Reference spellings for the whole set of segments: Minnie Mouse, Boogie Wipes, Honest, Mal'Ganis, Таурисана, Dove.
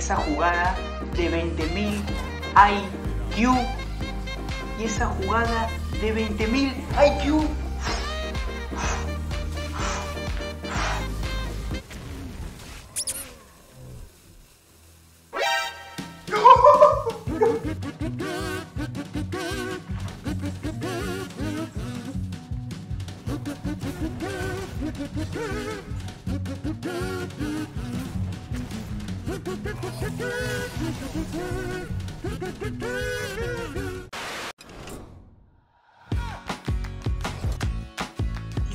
esa jugada de 20.000 IQ. Y esa jugada de 20.000 IQ.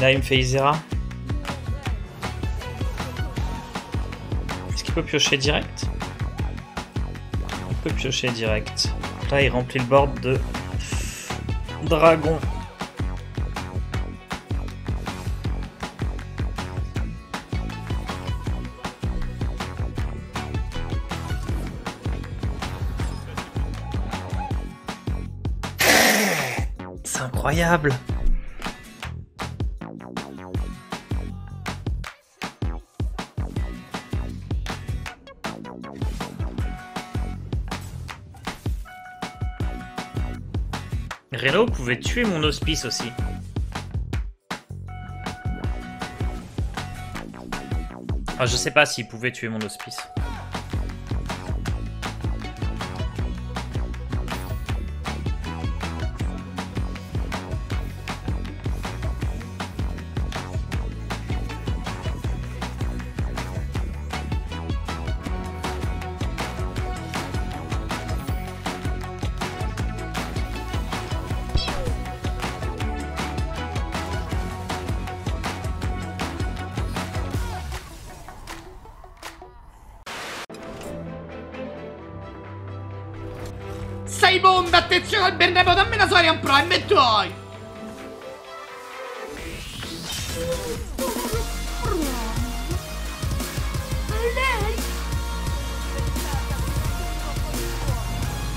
Là il me fait Izera. Est-ce qu'il peut piocher direct? Il peut piocher direct. Là il remplit le board de dragon. C'est incroyable. Relo pouvait tuer mon hospice aussi. Ah, je sais pas s'il pouvait tuer mon hospice. Sei bomba, attenzione al Bernabeu, dammi una Solarium Prime e toi!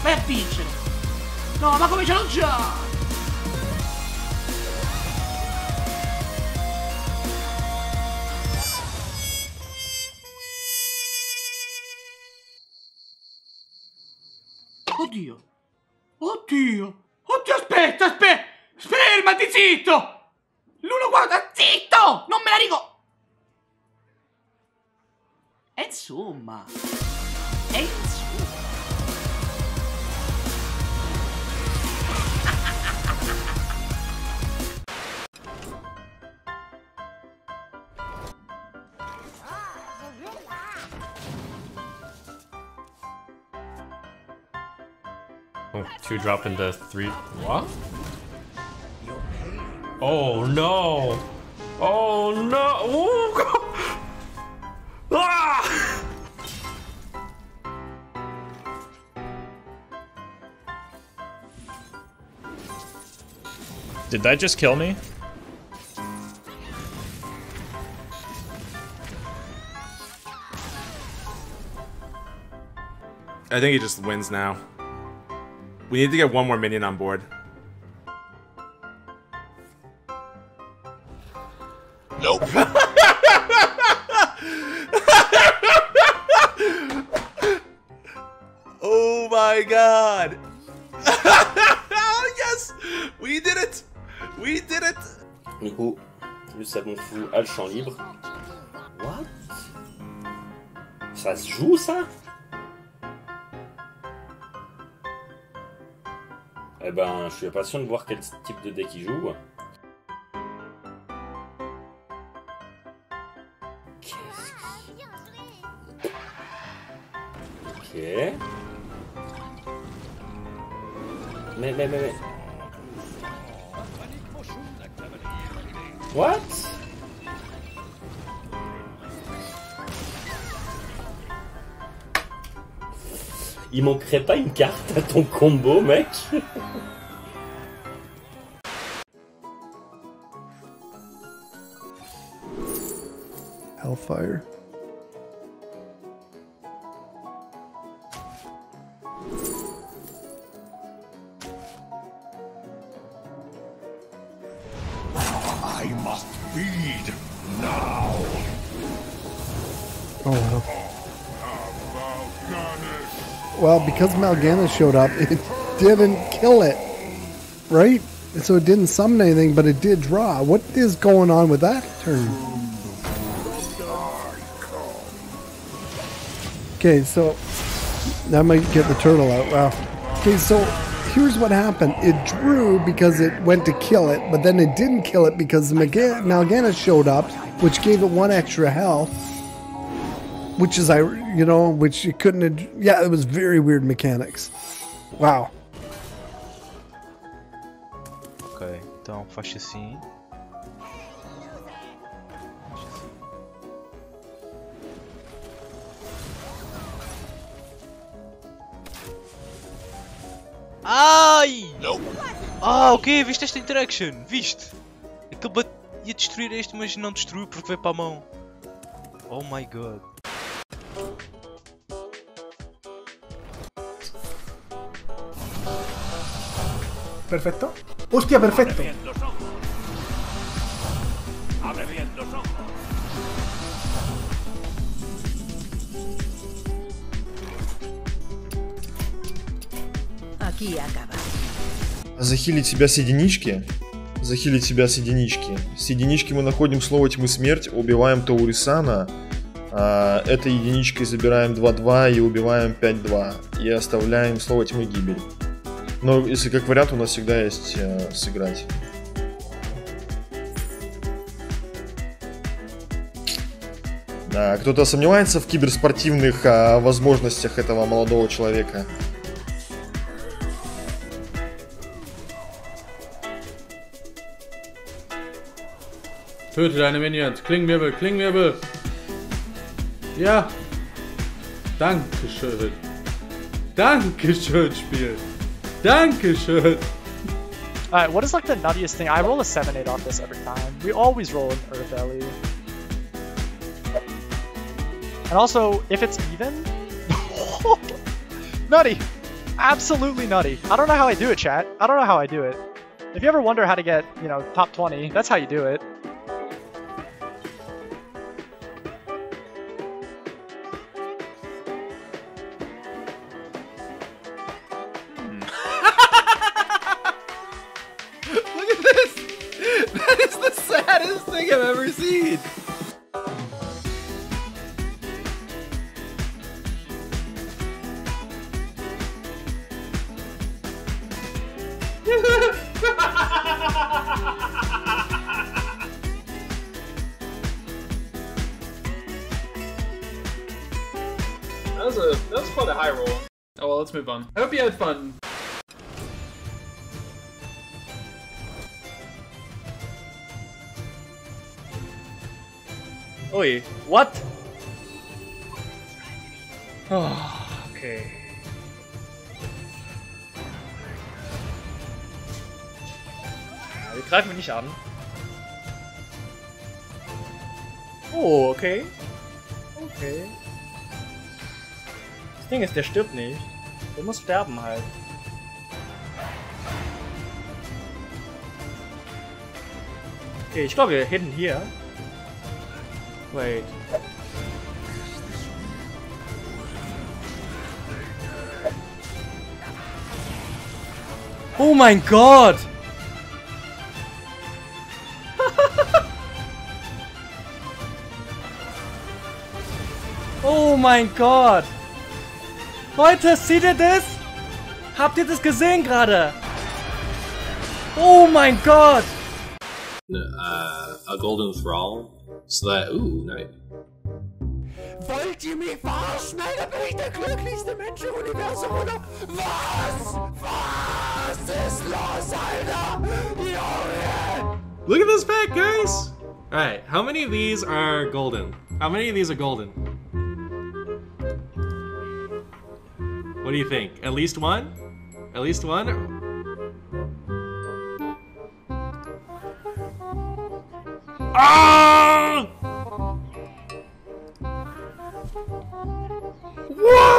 Vai a vincere! No, ma come ce l'ho già! Oddio! Oddio! Oddio, aspetta, aspetta! Fermati, zitto! L'uno guarda, zitto! Non me la ricordo! E insomma... E insomma... Oh, two drop into three. What? Oh no! Oh no! Ooh, God. Ah! Did that just kill me? I think he just wins now. We need to get one more minion on board. Nope. Oh my god. Yes! We did it! We did it! Nico, le savon fou a le champ libre. What? Ça se joue ça? Eh ben, je suis impatient de voir quel type de deck il joue. Ok. Mais. What? Il manquerait pas une carte à ton combo, mec? Hellfire. I must feed now. Oh, no. Well, because Mal'Ganis showed up, it didn't kill it, right? So it didn't summon anything, but it did draw. What is going on with that turn? Okay, so that might get the turtle out. Wow. Okay, so here's what happened. It drew because it went to kill it, but then it didn't kill it because Mal'Ganis showed up, which gave it one extra health. Which is, you know, which you couldn't... Yeah, it was very weird mechanics. Wow. Ok, então faz assim. Ai! Não. Ah, ok, viste esta interaction? Viste? Aquele ia destruir este, mas não destruiu porque veio para a mão. Oh my god. Perfecto. ¡Hostia, perfecto! Abre bien los ojos. Abre bien los ojos. Aquí acaba. Захилить себя с единички. Захилить себя с единички. С единички мы находим слово тьмы смерть, убиваем Таурисана. Этой единичкой забираем 2-2 и убиваем 5-2. И оставляем слово тьмы гибель. Но если как вариант, у нас всегда есть сыграть. Да, кто-то сомневается в киберспортивных возможностях этого молодого человека. Töte deine Minions, Klingenwirbel, Klingenwirbel. Ja. Dankeschön. Dankeschön, Spiel. Dankeschön. Alright, what is like the nuttiest thing? I roll a 7-8 off this every time. We always roll an Earth Ellie. And also, if it's even... nutty! Absolutely nutty. I don't know how I do it, chat. I don't know how I do it. If you ever wonder how to get, you know, top 20, that's how you do it. Saddest thing I've ever seen. That was quite a high roll. Oh well, let's move on. I hope you had fun. Oi, what? Oh, okay. Die greifen mich nicht an. Oh, okay. Okay. Das Ding ist, der stirbt nicht. Der muss sterben halt. Okay, ich glaube, wir hitten hier. Wait. Oh my god! Oh mein Gott! Leute, seht ihr das? Habt ihr das gesehen gerade? Oh mein Gott! A golden thrall? So that, ooh, nein. Wollt ihr mich verarschen? Nein, dann bin ich der glücklichste Mensch im Universum, oder? Was? Was ist los, Alter? Junge! Look at this pack, guys! Alright, how many of these are golden? How many of these are golden? What do you think? At least one? At least one? Ah! What?